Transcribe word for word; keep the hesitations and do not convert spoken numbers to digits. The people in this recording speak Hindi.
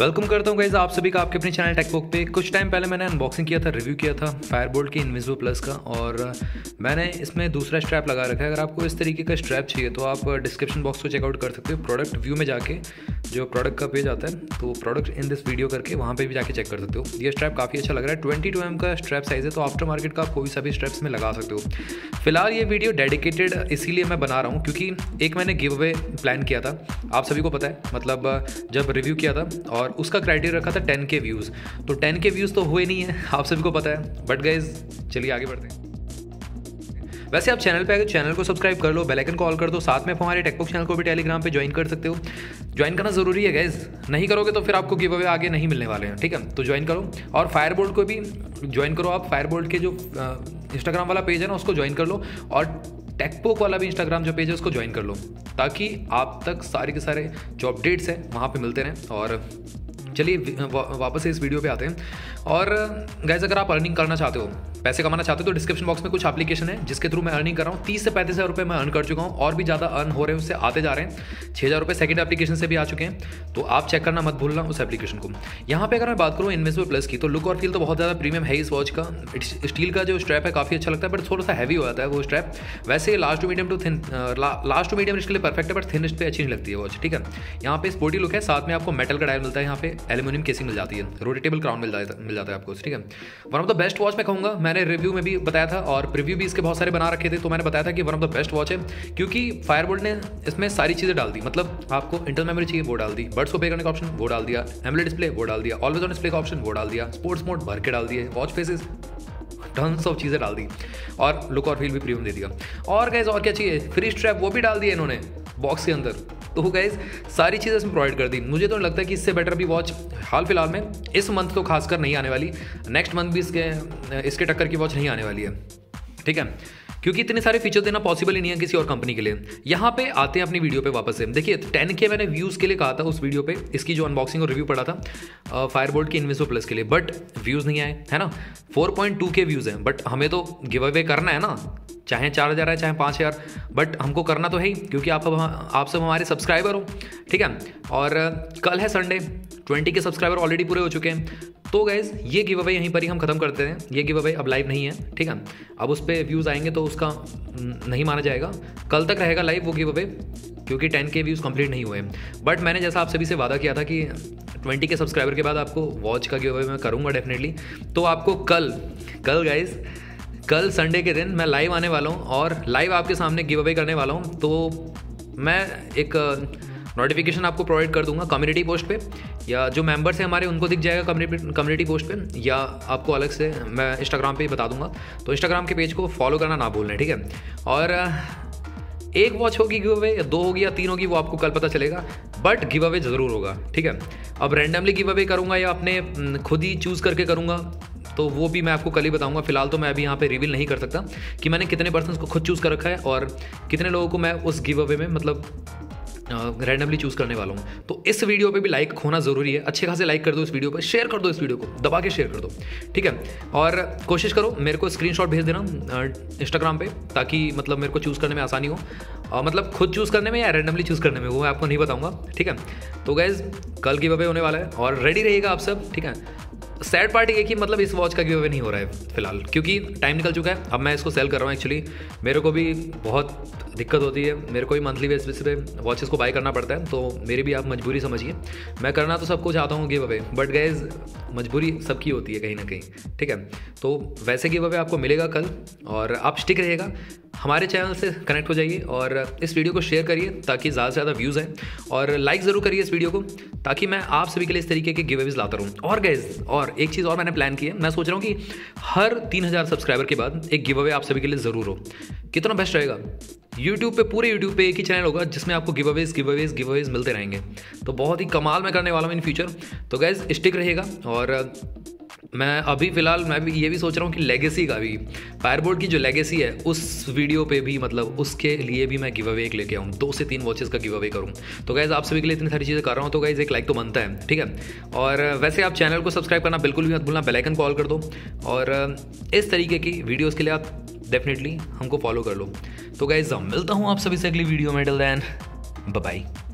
वेलकम करता हूँ गाइस आप सभी का आपके अपने चैनल टेकपोक पे। कुछ टाइम पहले मैंने अनबॉक्सिंग किया था, रिव्यू किया था फायरबोल्ट की इन्विजिबल प्लस का, और मैंने इसमें दूसरा स्ट्रैप लगा रखा है। अगर आपको इस तरीके का स्ट्रैप चाहिए तो आप डिस्क्रिप्शन बॉक्स को चेकआउट कर सकते हो, प्रोडक्ट व्यू में जाके जो प्रोडक्ट का पेज आता है तो प्रोडक्ट इन दिस वीडियो करके वहाँ पे भी जाके चेक कर सकते हो। ये स्ट्रैप काफ़ी अच्छा लग रहा है, ट्वेंटी टू एम का स्ट्रैप साइज़ है, तो आफ्टर मार्केट का आप कोई सा भी स्ट्रैप्स में लगा सकते हो। फिलहाल ये वीडियो डेडिकेटेड इसीलिए मैं बना रहा हूँ क्योंकि एक मैंने गिव अवे प्लान किया था, आप सभी को पता है, मतलब जब रिव्यू किया था, और उसका क्राइटेरिया रखा था टेन के व्यूज़, तो टेन के व्यूज़ तो हुए नहीं है, आप सभी को पता है। बट गाइज चलिए आगे बढ़ते हैं। वैसे आप चैनल पे आकर चैनल को सब्सक्राइब कर लो, बेल आइकन को ऑल कर दो, साथ में आप हमारे टेकपोक चैनल को भी टेलीग्राम पे ज्वाइन कर सकते हो। ज्वाइन करना ज़रूरी है गाइज, नहीं करोगे तो फिर आपको गिव अवे आगे नहीं मिलने वाले हैं, ठीक है? तो ज्वाइन करो, और फायरबोल्ट को भी ज्वाइन करो आप। फायरबोल्ट के जो इंस्टाग्राम वाला पेज है ना, उसको ज्वाइन कर लो, और टेकपोक वाला भी इंस्टाग्राम जो पेज है उसको ज्वाइन कर लो, ताकि आप तक सारे के सारे जो अपडेट्स हैं वहाँ पे मिलते रहें। और चलिए वापस से इस वीडियो पे आते हैं। और गाइस अगर आप अर्निंग करना चाहते हो, पैसे कमाना चाहते हो, तो डिस्क्रिप्शन बॉक्स में कुछ एप्लीकेशन है जिसके थ्रू मैं अर्निंग कर रहा हूँ। तीस से पैंतीस हज़ार रुपये मैं अर्न कर चुका हूँ, और भी ज़्यादा अर्न हो रहे हैं, उससे आते जा रहे हैं। छः हज़ार रुपये सेकेंड एप्लीकेशन से भी आ चुके हैं, तो आप चेक करना मत भूलना उस एप्लीकेशन को। यहाँ पे अगर मैं बात करूँ इन्विजिबल प्लस की, तो लुक और फील तो बहुत ज़्यादा प्रीमियम है इस वॉच का। स्टील का जो स्ट्रैप है काफ़ी अच्छा लगता है, बट थोड़ा सा हैवी हो जाता है वो स्ट्रैप। वैसे large to medium to thin, large to medium इसके लिए परफेक्ट है, बट थिन पे अच्छी नहीं लगती है वॉच, ठीक है? यहाँ पे स्पोर्टी लुक है, साथ में आपको मेटल का डायल मिलता है, यहाँ पे एल्यूमिनियम केसिंग मिल जाती है, रोटेटेबल क्राउन मिल जाता है मिल जाता है आपको, ठीक है? One of the best watch मैं कहूँगा, मैंने रिव्यू में भी बताया था और प्रीव्यू भी इसके बहुत सारे बना रखे थे, तो मैंने बताया था कि one of the best watch है, क्योंकि फायरबोल्ट ने इसमें सारी चीज़ें डाल दी। मतलब आपको इंटरनल मेमोरी चाहिए वो डाल दी, बड्स को पे करने का ऑप्शन वो डाल दिया, एमोलेड डिस्प्ले वो डाल दिया, ऑलवेज ऑन डिस्प्ले का ऑप्शन वो डाल दिया, स्पोर्ट्स मोड भर के डाल दिए, वॉच फेसेस टन्स ऑफ चीज़ें डाल दी, और लुक और फील भी प्रीमियम दे दिया। और गाइस और क्या चाहिए, फ्री स्ट्रैप वो भी डाल दिया इन्होंने बॉक्स के अंदर। तो गाइज सारी चीज़ें इसमें प्रोवाइड कर दी। मुझे तो लगता है कि इससे बेटर भी वॉच हाल फिलहाल में इस मंथ तो खासकर नहीं आने वाली, नेक्स्ट मंथ भी इसके इसके टक्कर की वॉच नहीं आने वाली है, ठीक है? क्योंकि इतने सारे फीचर देना पॉसिबल ही नहीं है किसी और कंपनी के लिए। यहाँ पे आते हैं अपनी वीडियो पे वापस से। देखिए टेन के मैंने व्यूज़ के लिए कहा था उस वीडियो पे, इसकी जो अनबॉक्सिंग और रिव्यू पड़ा था फायरबोल्ट की इन्विजिबल प्लस के लिए, बट व्यूज़ नहीं आए, है ना? Four point two K views हैं, बट हमें तो गिव अवे करना है ना, चाहे चार हज़ार है चाहे पाँच हज़ार बट हमको करना तो है ही, क्योंकि आप आप सब हमारे सब्सक्राइबर हो, ठीक है? और कल है Sunday, twenty K subscriber already पूरे हो चुके हैं। तो गाइज़ ये गिव अवे यहीं पर ही हम खत्म करते हैं। ये गिव अवे अब लाइव नहीं है, ठीक है? अब उस पर व्यूज़ आएंगे तो उसका नहीं माना जाएगा, कल तक रहेगा लाइव वो गिव अवे, क्योंकि टेन के व्यूज़ कंप्लीट नहीं हुए। बट मैंने जैसा आप सभी से वादा किया था कि ट्वेंटी के सब्सक्राइबर के बाद आपको वॉच का गिव अवे मैं करूँगा डेफिनेटली। तो आपको कल कल गाइज़ कल संडे के दिन मैं लाइव आने वाला हूँ, और लाइव आपके सामने गिव अवे करने वाला हूँ। तो मैं एक नोटिफिकेशन आपको प्रोवाइड कर दूंगा कम्युनिटी पोस्ट पे, या जो मेंबर्स हैं हमारे उनको दिख जाएगा कम्युनिटी पोस्ट पे, या आपको अलग से मैं इंस्टाग्राम पे ही बता दूंगा। तो इंस्टाग्राम के पेज को फॉलो करना ना भूलना, ठीक है? और एक वॉच होगी गिव अवे, या दो होगी या तीन होगी, वो आपको कल पता चलेगा, बट गिव अवे ज़रूर होगा, ठीक है? अब रैंडमली गिव अवे करूँगा या अपने खुद ही चूज़ करके करूँगा, तो वो भी मैं आपको कल ही बताऊंगा। फिलहाल तो मैं अभी यहाँ पे रिवील नहीं कर सकता कि मैंने कितने पर्सन को खुद चूज़ कर रखा है और कितने लोगों को मैं उस गिव अवे में मतलब रैंडमली चूज़ करने वाला हूँ। तो इस वीडियो पे भी लाइक होना ज़रूरी है, अच्छे खासे लाइक कर दो इस वीडियो पर, शेयर कर दो इस वीडियो को, दबा के शेयर कर दो, ठीक है? और कोशिश करो मेरे को स्क्रीनशॉट भेज देना इंस्टाग्राम पे, ताकि मतलब मेरे को चूज़ करने में आसानी हो, और मतलब खुद चूज़ करने में या रैंडमली चूज़ करने में, वो मैं आपको नहीं बताऊँगा, ठीक है? तो गाइज़ कल गिव अवे होने वाला है, और रेडी रहिएगा आप सब, ठीक है? सैड पार्ट ये कि मतलब इस वॉच का गिव अवे नहीं हो रहा है फिलहाल, क्योंकि टाइम निकल चुका है, अब मैं इसको सेल कर रहा हूँ। एक्चुअली मेरे को भी बहुत दिक्कत होती है, मेरे को भी मंथली बेसिस पे वॉचेस को बाय करना पड़ता है, तो मेरी भी आप मजबूरी समझिए। मैं करना तो सबको चाहता हूँ गिव अवे, बट गाइज़ मजबूरी सबकी होती है कहीं ना कहीं, ठीक है? तो वैसे गिव अवे आपको मिलेगा कल, और आप स्टिक रहिएगा, हमारे चैनल से कनेक्ट हो जाइए, और इस वीडियो को शेयर करिए ताकि ज़्यादा से ज़्यादा व्यूज़ आए, और लाइक ज़रूर करिए इस वीडियो को, ताकि मैं आप सभी के लिए इस तरीके के गिव अवेज लाता रहूँ। और गाइज़ और एक चीज़ और मैंने प्लान की है, मैं सोच रहा हूँ कि हर तीन हज़ार सब्सक्राइबर के बाद एक गिव अवे आप सभी के लिए ज़रूर हो। कितना बेस्ट रहेगा, यूट्यूब पे पूरे यूट्यूब पे एक ही चैनल होगा जिसमें आपको giveaways giveaways giveaways मिलते रहेंगे, तो बहुत ही कमाल मैं करने वाला हूँ इन फ्यूचर। तो गाइज स्टिक रहिएगा, और मैं अभी फ़िलहाल मैं भी ये भी सोच रहा हूँ कि लेगेसी का भी, फायरबोल्ट की जो लेगेसी है उस वीडियो पे भी मतलब उसके लिए भी मैं गिव अवे एक लेके आऊँ, दो से तीन वॉचेस का गिव अवे करूँ। तो गाइज़ आप सभी के लिए इतनी सारी चीज़ें कर रहा हूँ, तो गाइज़ एक लाइक तो बनता है, ठीक है? और वैसे आप चैनल को सब्सक्राइब करना बिल्कुल भी मत भूलना, बेल आइकन कॉल कर दो, और इस तरीके की वीडियोज़ के लिए आप डेफिनेटली हमको फॉलो कर लो। तो गाइज़ मिलता हूँ आप सभी से अगली वीडियो में, टिल देन बाय बाय।